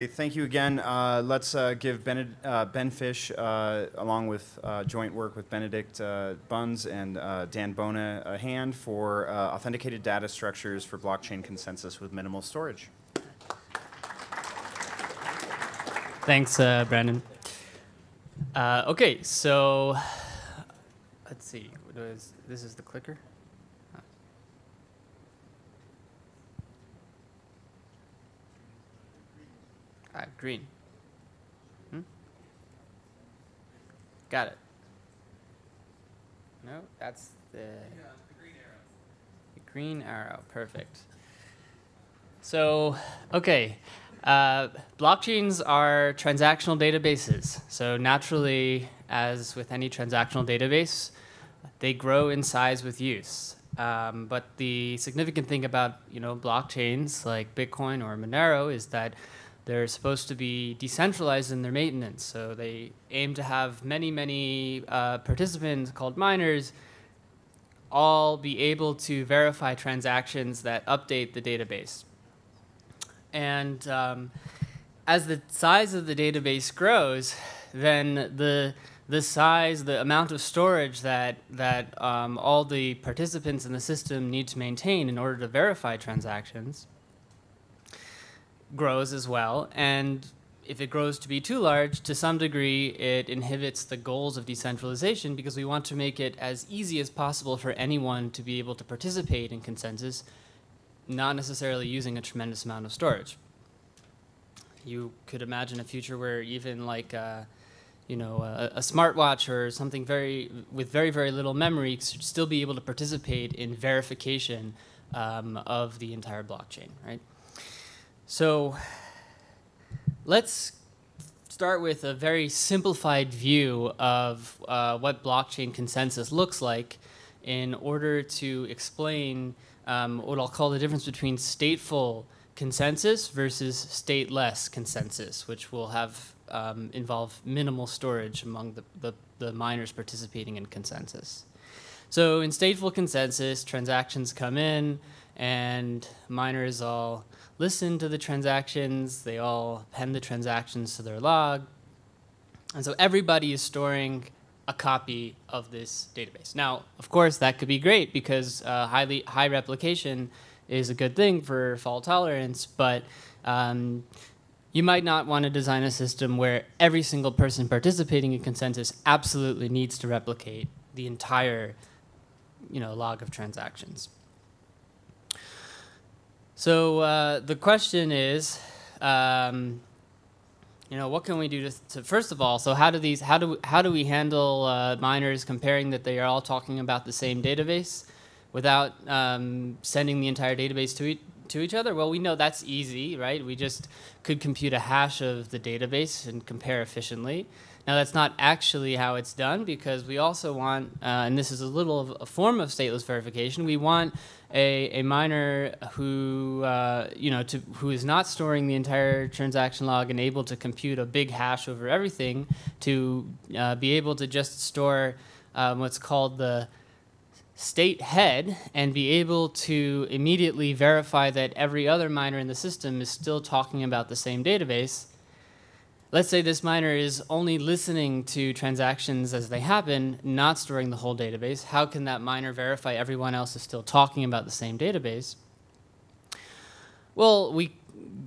Thank you again. Let's give Ben Fish, along with joint work with Benedict Bunz and Dan Bona, a hand for Authenticated Data Structures for Blockchain Consensus with Minimal Storage. Thanks, Brandon. OK, so let's see. This is the clicker. Green. Got it. No, that's the green arrow. The green arrow, perfect. So, okay. Blockchains are transactional databases. So naturally, as with any transactional database, they grow in size with use. But the significant thing about blockchains like Bitcoin or Monero is that they're supposed to be decentralized in their maintenance. So they aim to have many, many participants called miners all be able to verify transactions that update the database. And as the size of the database grows, then the amount of storage that all the participants in the system need to maintain in order to verify transactions grows as well, and if it grows to be too large, to some degree it inhibits the goals of decentralization, because we want to make it as easy as possible for anyone to be able to participate in consensus, not necessarily using a tremendous amount of storage. You could imagine a future where even like a smartwatch or something with very, very little memory should still be able to participate in verification of the entire blockchain, right? So let's start with a very simplified view of what blockchain consensus looks like in order to explain what I'll call the difference between stateful consensus versus stateless consensus, which will have involve minimal storage among the miners participating in consensus. So in stateful consensus, transactions come in, and miners all listen to the transactions, they all append the transactions to their log. And so everybody is storing a copy of this database. Now, of course, that could be great because high replication is a good thing for fault tolerance, but you might not want to design a system where every single person participating in consensus absolutely needs to replicate the entire log of transactions. So the question is, what can we do to first of all? So how do we handle miners comparing that they are all talking about the same database, without sending the entire database to each other? Well, we know that's easy, right? We just could compute a hash of the database and compare efficiently. Now that's not actually how it's done, because we also want, and this is a little of a form of stateless verification, we want a miner who who is not storing the entire transaction log and able to compute a big hash over everything, to be able to just store what's called the state head and be able to immediately verify that every other miner in the system is still talking about the same database. Let's say this miner is only listening to transactions as they happen, not storing the whole database. How can that miner verify everyone else is still talking about the same database? Well, we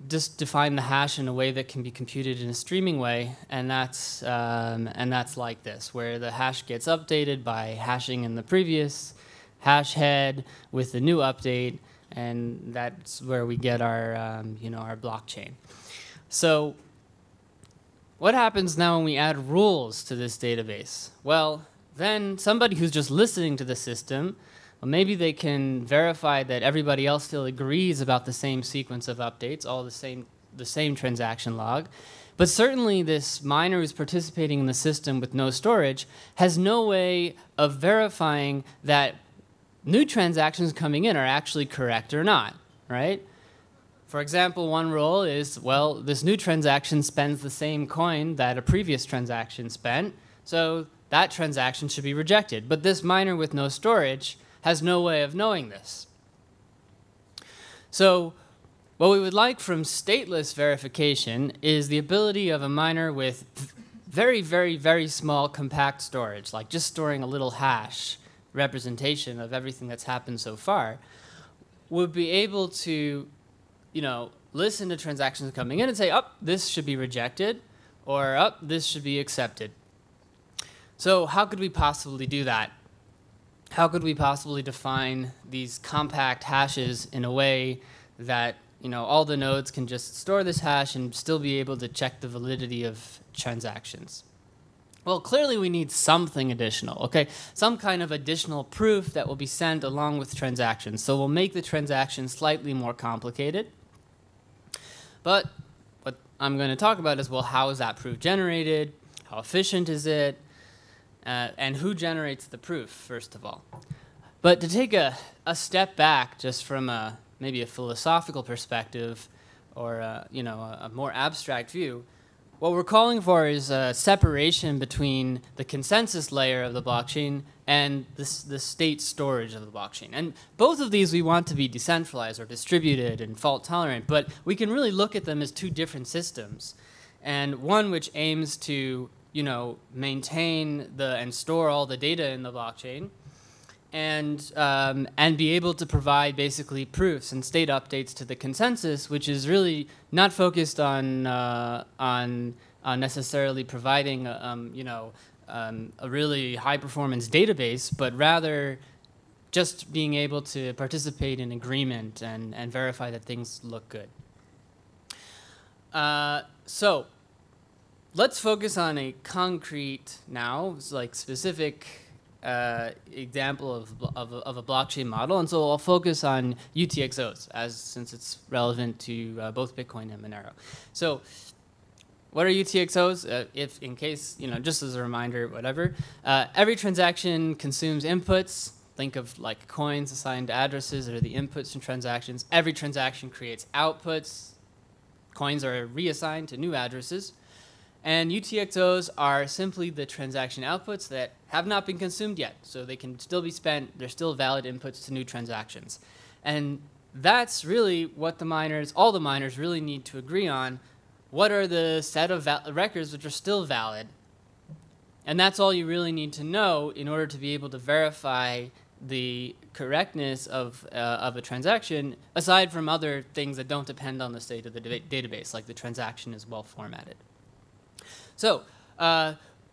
just define the hash in a way that can be computed in a streaming way, and that's like this, where the hash gets updated by hashing in the previous hash head with the new update, and that's where we get our our blockchain. So what happens now when we add rules to this database? Well, then somebody who's just listening to the system, well, maybe they can verify that everybody else still agrees about the same sequence of updates, all the same transaction log. But certainly this miner who's participating in the system with no storage has no way of verifying that new transactions coming in are actually correct or not, right? For example, one rule is, well, this new transaction spends the same coin that a previous transaction spent, so that transaction should be rejected. But this miner with no storage has no way of knowing this. So What we would like from stateless verification is the ability of a miner with very, very, very small compact storage, like just storing a little hash representation of everything that's happened so far, would be able to, listen to transactions coming in and say, oh, this should be rejected, or oh, this should be accepted. So how could we possibly do that? How could we possibly define these compact hashes in a way that all the nodes can just store this hash and still be able to check the validity of transactions? Well, clearly we need something additional, okay? Some kind of additional proof that will be sent along with transactions. So we'll make the transaction slightly more complicated. But what I'm going to talk about is, well, how is that proof generated? How efficient is it? And who generates the proof, first of all? But to take a step back just from maybe a philosophical perspective or a more abstract view, what we're calling for is a separation between the consensus layer of the blockchain and the state storage of the blockchain. And both of these we want to be decentralized or distributed and fault tolerant, but we can really look at them as two different systems. And one which aims to maintain and store all the data in the blockchain, and be able to provide basically proofs and state updates to the consensus, which is really not focused on necessarily providing a really high performance database, but rather just being able to participate in agreement and verify that things look good. So let's focus on a concrete now, like specific example of a blockchain model. And so I'll focus on UTXOs, since it's relevant to both Bitcoin and Monero. So what are UTXOs? If in case, just as a reminder, whatever. Every transaction consumes inputs. Think of like coins assigned to addresses that are the inputs and transactions. Every transaction creates outputs. Coins are reassigned to new addresses. And UTXOs are simply the transaction outputs that have not been consumed yet. So they can still be spent. They're still valid inputs to new transactions. And that's really what the miners, all the miners really need to agree on. What are the set of records which are still valid? And that's all you really need to know in order to be able to verify the correctness of a transaction, aside from other things that don't depend on the state of the database, like the transaction is well formatted. So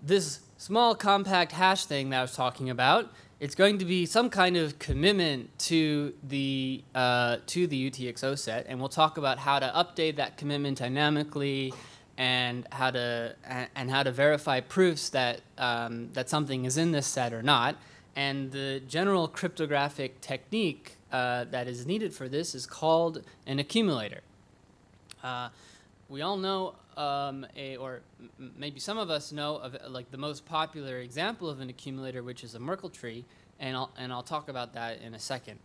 this small compact hash thing that I was talking about, it's going to be some kind of commitment to the UTXO set, and we'll talk about how to update that commitment dynamically, and how to verify proofs that that something is in this set or not. And the general cryptographic technique that is needed for this is called an accumulator. We all know. Or maybe some of us know of like the most popular example of an accumulator, which is a Merkle tree, and I'll talk about that in a second.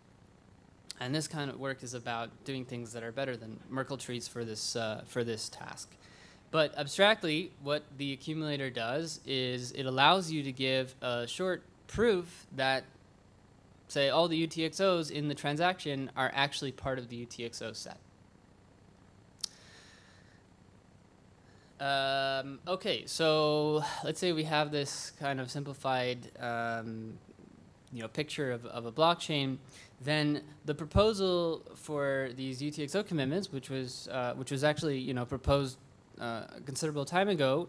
And this kind of work is about doing things that are better than Merkle trees for this task. But abstractly, what the accumulator does is it allows you to give a short proof that, say, all the UTXOs in the transaction are actually part of the UTXO set. Okay, so let's say we have this kind of simplified, picture of a blockchain. Then the proposal for these UTXO commitments, which was actually proposed a considerable time ago,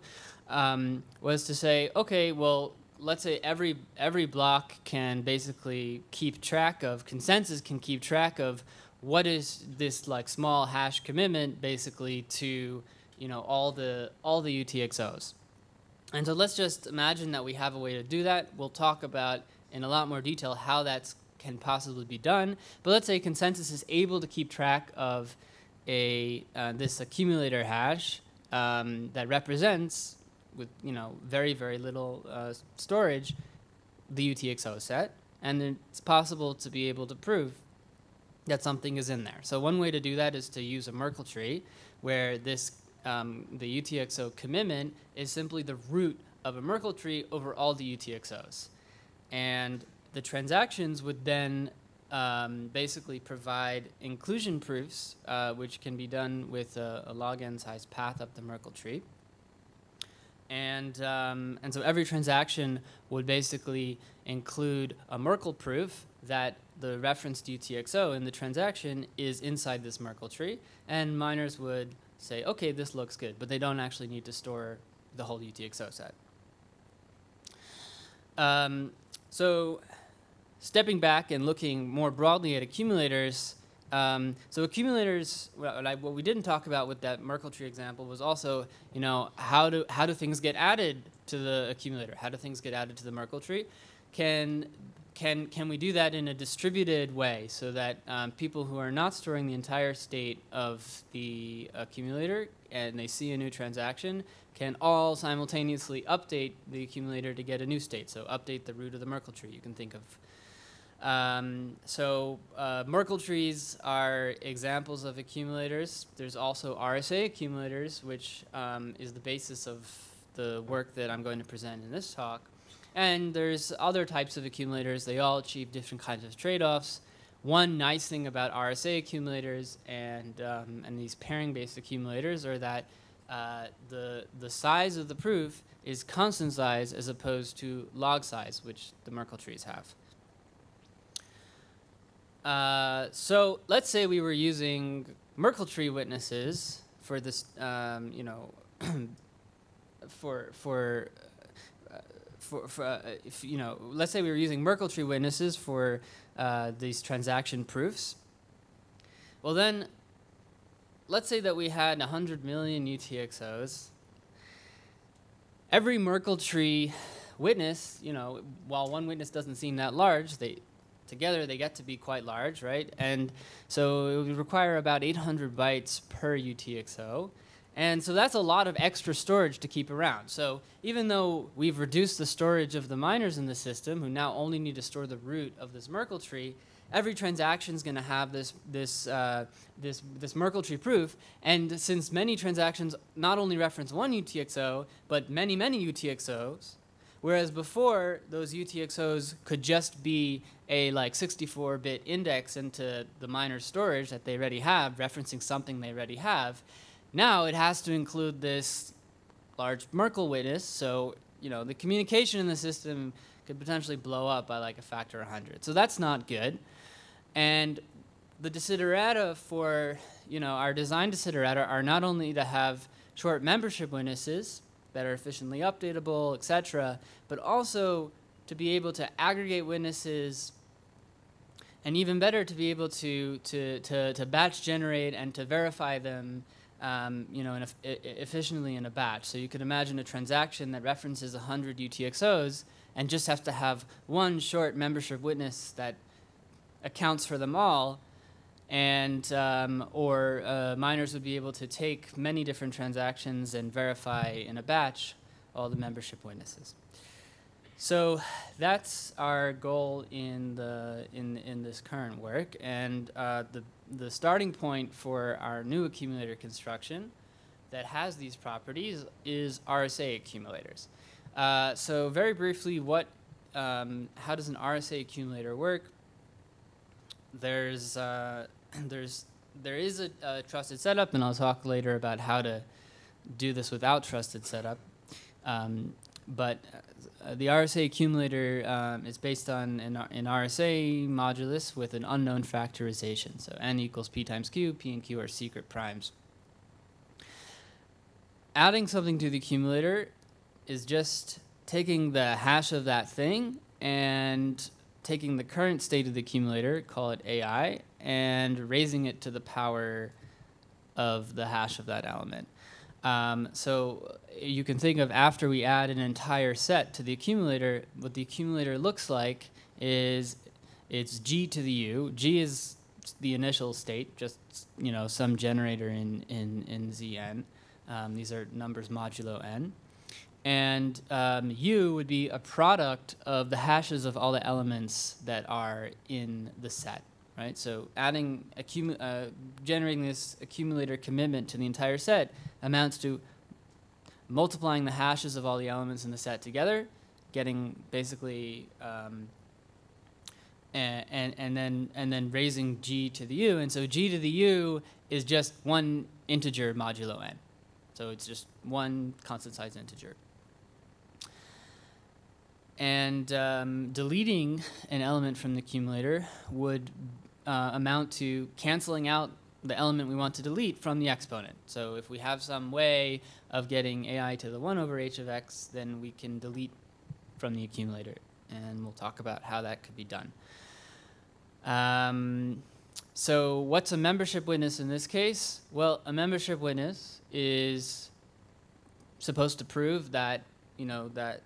was to say, okay, well, let's say every block can basically keep track of consensus can keep track of what is this like small hash commitment basically to all the UTXOs. And so let's just imagine that we have a way to do that. We'll talk about in a lot more detail how that can possibly be done. But let's say consensus is able to keep track of this accumulator hash that represents, with very, very little storage, the UTXO set. And then it's possible to be able to prove that something is in there. So one way to do that is to use a Merkle tree, where this the UTXO commitment is simply the root of a Merkle tree over all the UTXOs. And the transactions would then basically provide inclusion proofs, which can be done with a log-n size path up the Merkle tree. And so every transaction would basically include a Merkle proof that the referenced UTXO in the transaction is inside this Merkle tree, and miners would say, okay, this looks good, but they don't actually need to store the whole UTXO set. So stepping back and looking more broadly at accumulators, so accumulators, what we didn't talk about with that Merkle tree example was also, you know, how do things get added to the accumulator? How do things get added to the Merkle tree? Can we do that in a distributed way so that people who are not storing the entire state of the accumulator and they see a new transaction can all simultaneously update the accumulator to get a new state? So update the root of the Merkle tree, you can think of. Merkle trees are examples of accumulators. There's also RSA accumulators, which is the basis of the work that I'm going to present in this talk. And there's other types of accumulators. They all achieve different kinds of trade-offs. One nice thing about RSA accumulators and these pairing-based accumulators are that the size of the proof is constant size as opposed to log size, which the Merkle trees have. So let's say we were using Merkle tree witnesses for this, let's say we were using Merkle tree witnesses for these transaction proofs. Well, then, let's say that we had 100 million UTXOs. Every Merkle tree witness, you know, while one witness doesn't seem that large, together they get to be quite large, right? And so it would require about 800 bytes per UTXO. And so that's a lot of extra storage to keep around. So even though we've reduced the storage of the miners in the system, who now only need to store the root of this Merkle tree, every transaction is going to have this Merkle tree proof. And since many transactions not only reference one UTXO, but many, many UTXOs, whereas before those UTXOs could just be a like 64-bit index into the miner's storage that they already have, referencing something they already have, now it has to include this large Merkle witness, so you know the communication in the system could potentially blow up by like a factor of 100. So that's not good. And the desiderata for our design desiderata are not only to have short membership witnesses that are efficiently updatable, etc., but also to be able to aggregate witnesses. And even better, to be able to batch generate and to verify them efficiently in a batch. So you could imagine a transaction that references 100 UTXOs and just have to have one short membership witness that accounts for them all, and miners would be able to take many different transactions and verify in a batch all the membership witnesses. So that's our goal in this current work, and the starting point for our new accumulator construction that has these properties is RSA accumulators. So very briefly, how does an RSA accumulator work? There is a trusted setup, and I'll talk later about how to do this without trusted setup. But the RSA accumulator is based on an RSA modulus with an unknown factorization. So n equals p times q, p and q are secret primes. Adding something to the accumulator is just taking the hash of that thing and taking the current state of the accumulator, call it AI, and raising it to the power of the hash of that element. So you can think of, after we add an entire set to the accumulator, what the accumulator looks like is it's g to the u. G is the initial state, just some generator in Zn. These are numbers modulo n. And u would be a product of the hashes of all the elements that are in the set. Right, so generating this accumulator commitment to the entire set amounts to multiplying the hashes of all the elements in the set together, getting basically and then raising g to the u, and so g to the u is just one integer modulo n. So it's just one constant size integer. And deleting an element from the accumulator would amount to canceling out the element we want to delete from the exponent. So if we have some way of getting ai to the 1 over h of x, then we can delete from the accumulator. And we'll talk about how that could be done. So what's a membership witness in this case? Well, a membership witness is supposed to prove that, you know, that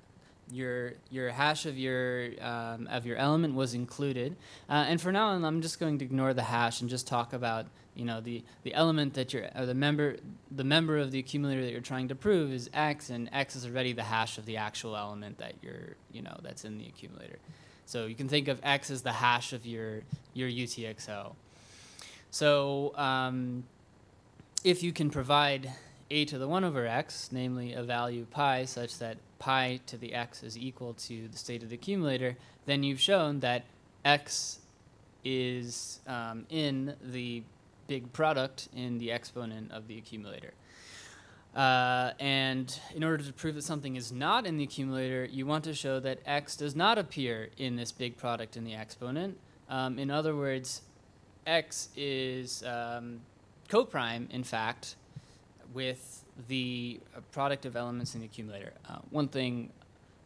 your hash of your element was included. And for now on, I'm just going to ignore the hash and just talk about, you know, the element that you're, or the member of the accumulator that you're trying to prove is x, and x is already the hash of the actual element that you're, you know, that's in the accumulator. So you can think of x as the hash of your UTXO. So if you can provide a to the 1 over x, namely a value pi, such that pi to the x is equal to the state of the accumulator, then you've shown that x is in the big product in the exponent of the accumulator. And in order to prove that something is not in the accumulator, you want to show that x does not appear in this big product in the exponent. In other words, x is coprime, in fact, with the product of elements in the accumulator. One thing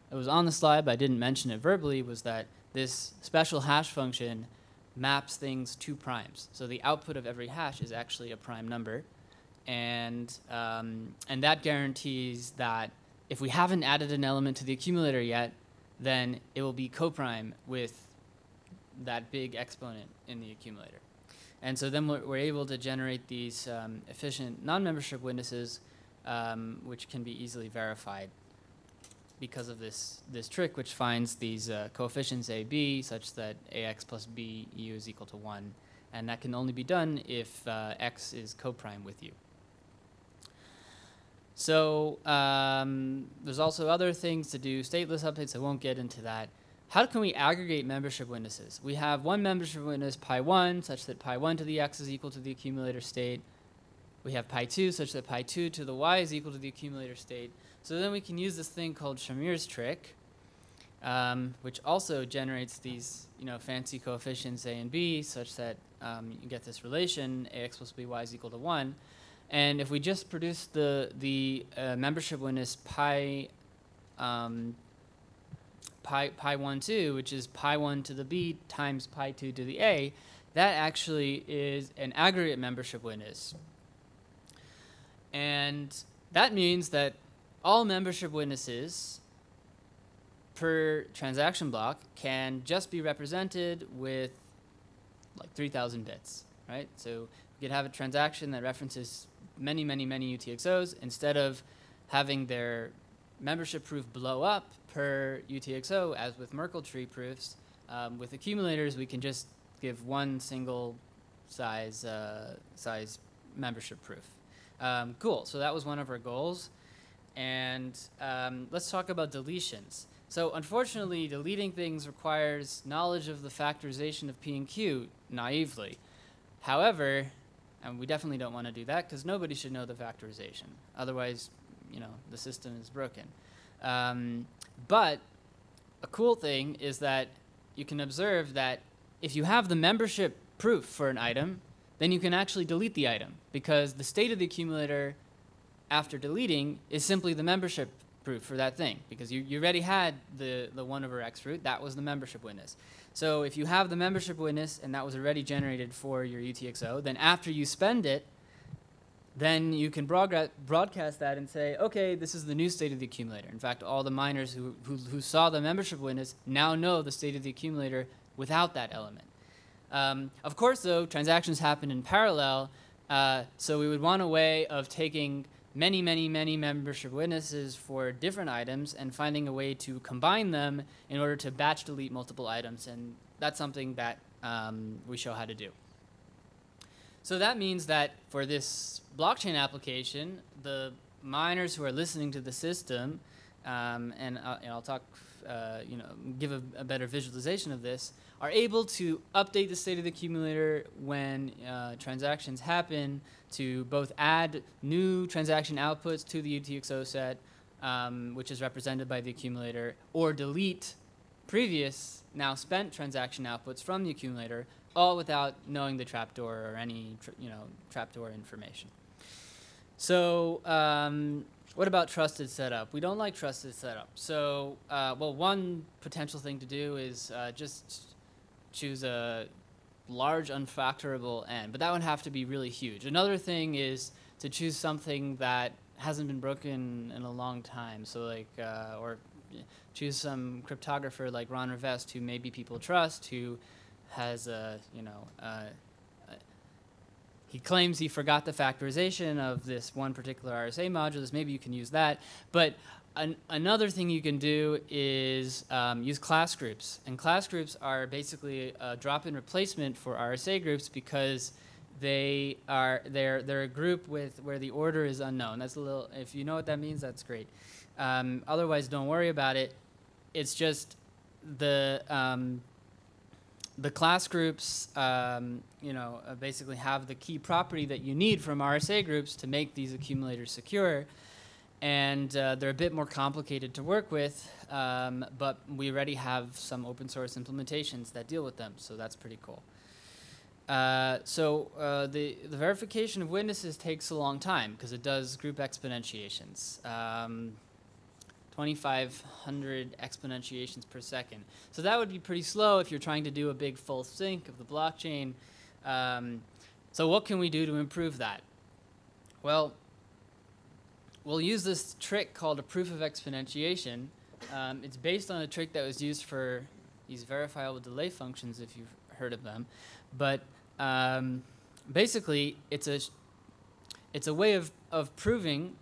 that was on the slide, but I didn't mention it verbally, was that this special hash function maps things to primes. So the output of every hash is actually a prime number. And that guarantees that if we haven't added an element to the accumulator yet, then it will be coprime with that big exponent in the accumulator. And so then we're able to generate these efficient non-membership witnesses, which can be easily verified because of this trick, which finds these coefficients AB such that AX plus BU is equal to 1. And that can only be done if X is coprime with U. So there's also other things to do, stateless updates. I won't get into that. How can we aggregate membership witnesses? We have one membership witness, pi1, such that pi1 to the x is equal to the accumulator state. We have pi2, such that pi2 to the y is equal to the accumulator state. So then we can use this thing called Shamir's trick, which also generates these, you know, fancy coefficients a and b, such that you get this relation, ax plus by is equal to 1. And if we just produce the membership witness pi1 2, which is pi1 to the b times pi2 to the a, that actually is an aggregate membership witness. And that means that all membership witnesses per transaction block can just be represented with like 3,000 bits, right? So we could have a transaction that references many, many, many UTXOs. Instead of having their membership proof blow up per UTXO, as with Merkle tree proofs, with accumulators, we can just give one single size membership proof. Cool. So that was one of our goals. And let's talk about deletions. So unfortunately, deleting things requires knowledge of the factorization of P and Q, naively. However, and we definitely don't want to do that, because nobody should know the factorization. Otherwise, you know, the system is broken. But a cool thing is that you can observe that if you have the membership proof for an item, then you can actually delete the item, because the state of the accumulator after deleting is simply the membership proof for that thing, because you already had the 1 over x root. That was the membership witness. So if you have the membership witness and that was already generated for your UTXO, then after you spend it, then you can broadcast that and say, okay, this is the new state of the accumulator. In fact, all the miners who saw the membership witness now know the state of the accumulator without that element. Of course, though, transactions happen in parallel, so we would want a way of taking many, many, many membership witnesses for different items and finding a way to combine them in order to batch delete multiple items, and that's something that we show how to do. So that means that for this blockchain application, the miners who are listening to the system, and I'll talk you know, give a better visualization of this, are able to update the state of the accumulator when transactions happen to both add new transaction outputs to the UTXO set, which is represented by the accumulator, or delete previous, now spent transaction outputs from the accumulator, all without knowing the trapdoor or any trapdoor information. So what about trusted setup? We don't like trusted setup. So well, one potential thing to do is just choose a large unfactorable n, but that would have to be really huge. Another thing is to choose something that hasn't been broken in a long time. So like, or choose some cryptographer like Ron Rivest, who maybe people trust, who has a, he claims he forgot the factorization of this one particular RSA modulus. Maybe you can use that. But another thing you can do is use class groups. And class groups are basically a drop-in replacement for RSA groups because they are they're a group with where the order is unknown. That's a little. If you know what that means, that's great. Otherwise, don't worry about it. It's just the class groups, basically have the key property that you need from RSA groups to make these accumulators secure, and they're a bit more complicated to work with, but we already have some open source implementations that deal with them, so that's pretty cool. The verification of witnesses takes a long time because it does group exponentiations. 2,500 exponentiations per second. So that would be pretty slow if you're trying to do a big full sync of the blockchain. So what can we do to improve that? Well, we'll use this trick called a proof of exponentiation. It's based on a trick that was used for these verifiable delay functions, if you've heard of them. But basically, it's a way of proving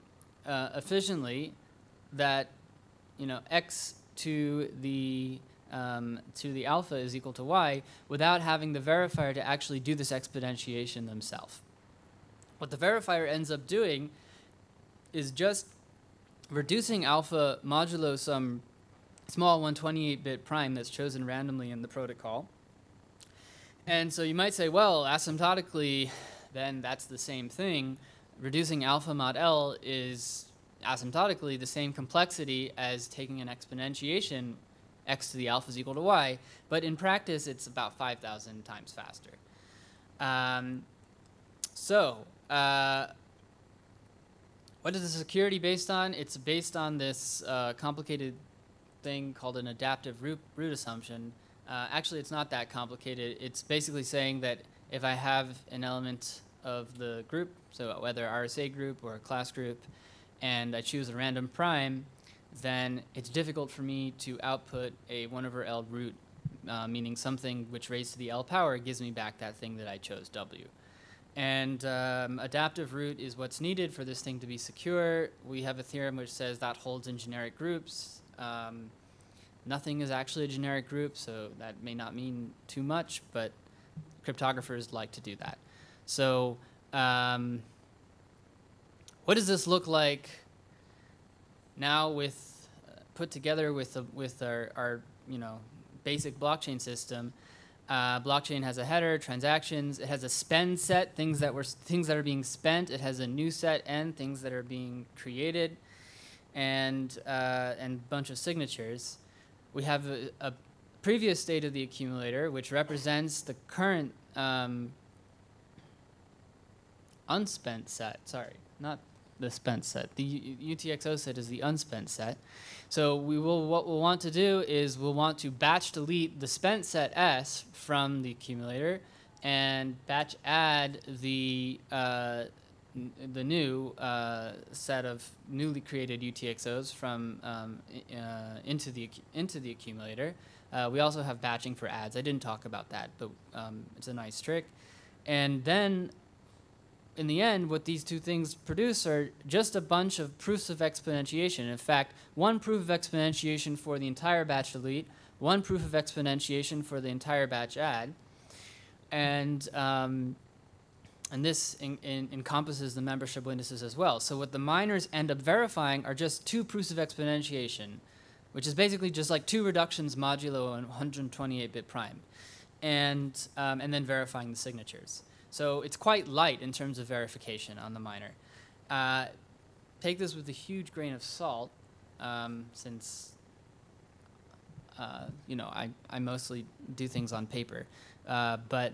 efficiently that x to the alpha is equal to y without having the verifier to actually do this exponentiation themselves. What the verifier ends up doing is just reducing alpha modulo some small 128-bit prime that's chosen randomly in the protocol. And so you might say, well, asymptotically, then that's the same thing. Reducing alpha mod L is asymptotically the same complexity as taking an exponentiation x to the alpha is equal to y, but in practice it's about 5,000 times faster. What is the security based on? It's based on this complicated thing called an adaptive root assumption. Actually, it's not that complicated. It's basically saying that if I have an element of the group, so whether RSA group or a class group, and I choose a random prime, then it's difficult for me to output a 1/L root, meaning something which raised to the L power gives me back that thing that I chose, W. And adaptive root is what's needed for this thing to be secure. We have a theorem which says that holds in generic groups. Nothing is actually a generic group, so that may not mean too much, but cryptographers like to do that. So, what does this look like now with put together with our basic blockchain system? Blockchain has a header, transactions. It has a spend set, things that are being spent. It has a new set n, things that are being created, and bunch of signatures. We have a previous state of the accumulator, which represents the current unspent set. Sorry, not the spent set. The UTXO set is the unspent set. So we will, what we'll want to do is we'll want to batch delete the spent set S from the accumulator and batch add the new set of newly created UTXOs from into the accumulator. We also have batching for adds. I didn't talk about that, but it's a nice trick. And then in the end, what these two things produce are just a bunch of proofs of exponentiation. In fact, one proof of exponentiation for the entire batch delete, one proof of exponentiation for the entire batch add, and this encompasses the membership witnesses as well. So what the miners end up verifying are just two proofs of exponentiation, which is basically just like two reductions modulo an 128-bit prime, and then verifying the signatures. So it's quite light in terms of verification on the miner. Take this with a huge grain of salt, since you know, I mostly do things on paper, but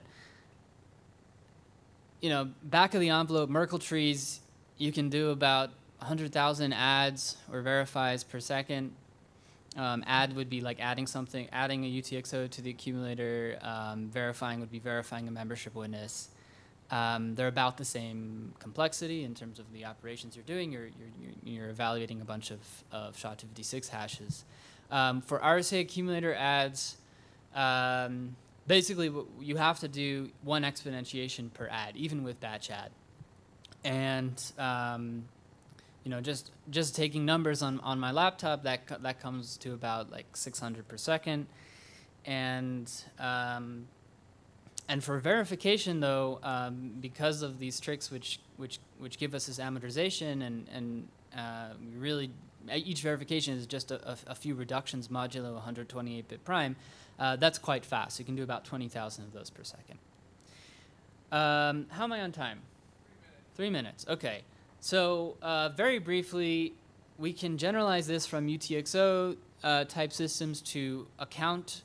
you know, back of the envelope Merkle trees, you can do about 100,000 adds or verifies per second. Add would be like adding something, adding a UTXO to the accumulator. Verifying would be verifying a membership witness. They're about the same complexity in terms of the operations you're doing. You're evaluating a bunch of SHA-256 hashes. For RSA accumulator adds, basically you have to do one exponentiation per add, even with batch add. And you know, just taking numbers on my laptop, that comes to about like 600 per second. And for verification though, because of these tricks which give us this amortization, and really each verification is just a few reductions modulo 128-bit prime, that's quite fast. You can do about 20,000 of those per second. How am I on time? 3 minutes. 3 minutes. Okay. So very briefly, we can generalize this from UTXO type systems to account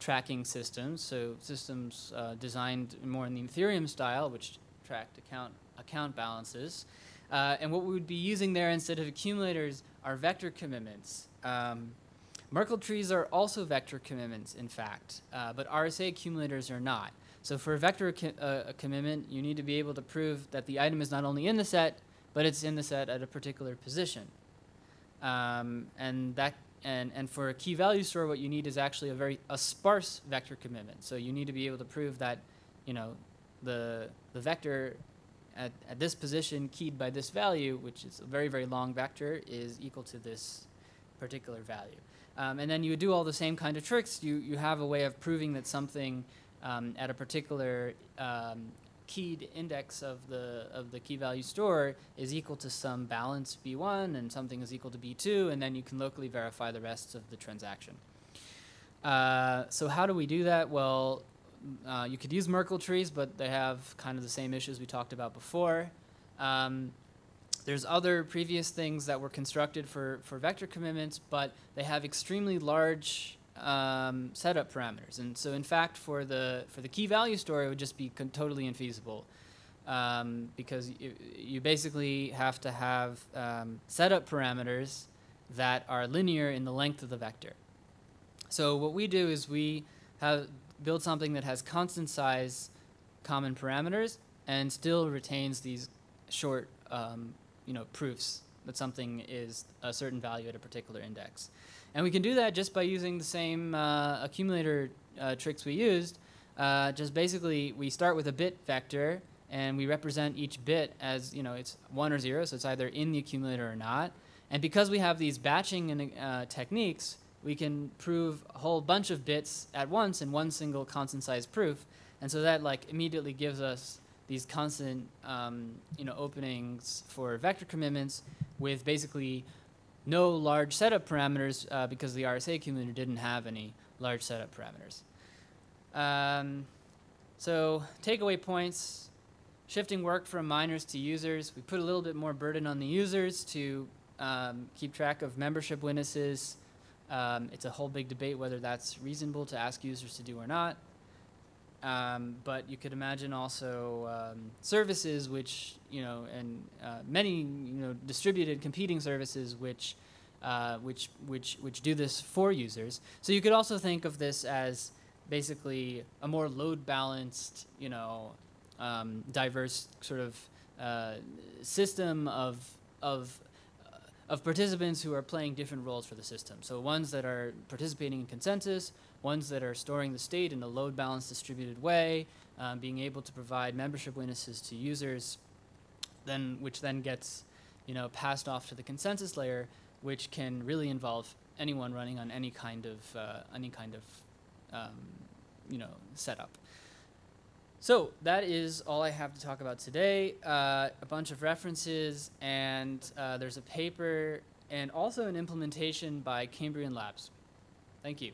tracking systems, so systems designed more in the Ethereum style, which tracked account balances. And what we would be using there instead of accumulators are vector commitments. Merkle trees are also vector commitments, in fact, but RSA accumulators are not. So for a vector commitment, you need to be able to prove that the item is not only in the set, but it's in the set at a particular position. And for a key value store, what you need is actually a sparse vector commitment. So you need to be able to prove that, you know, the vector at this position keyed by this value, which is a very, very long vector, is equal to this particular value. And then you would do all the same kind of tricks. You have a way of proving that something at a particular keyed index of the key value store is equal to some balance B1 and something is equal to B2, and then you can locally verify the rest of the transaction. So how do we do that? Well, you could use Merkle trees, but they have kind of the same issues we talked about before. There's other previous things that were constructed for vector commitments, but they have extremely large setup parameters, and so in fact for the key value store it would just be totally infeasible, because you basically have to have setup parameters that are linear in the length of the vector. So what we do is we build something that has constant size common parameters and still retains these short you know, proofs that something is a certain value at a particular index. And we can do that just by using the same accumulator tricks we used. Just basically, we start with a bit vector, and we represent each bit as, you know, it's 1 or 0, so it's either in the accumulator or not. And because we have these batching and, techniques, we can prove a whole bunch of bits at once in one single constant size proof. And so that like immediately gives us these constant, you know, openings for vector commitments with basically no large setup parameters, because the RSA accumulator didn't have any large setup parameters. So takeaway points: shifting work from miners to users. We put a little bit more burden on the users to keep track of membership witnesses. It's a whole big debate whether that's reasonable to ask users to do or not. But you could imagine also services which, you know, and many, you know, distributed competing services which do this for users. So you could also think of this as basically a more load balanced, you know, diverse sort of system of participants who are playing different roles for the system. So ones that are participating in consensus, ones that are storing the state in a load-balanced distributed way, being able to provide membership witnesses to users, which then gets, you know, passed off to the consensus layer, which can really involve anyone running on any kind of you know, setup. So that is all I have to talk about today. A bunch of references, and there's a paper and also an implementation by Cambrian Labs. Thank you.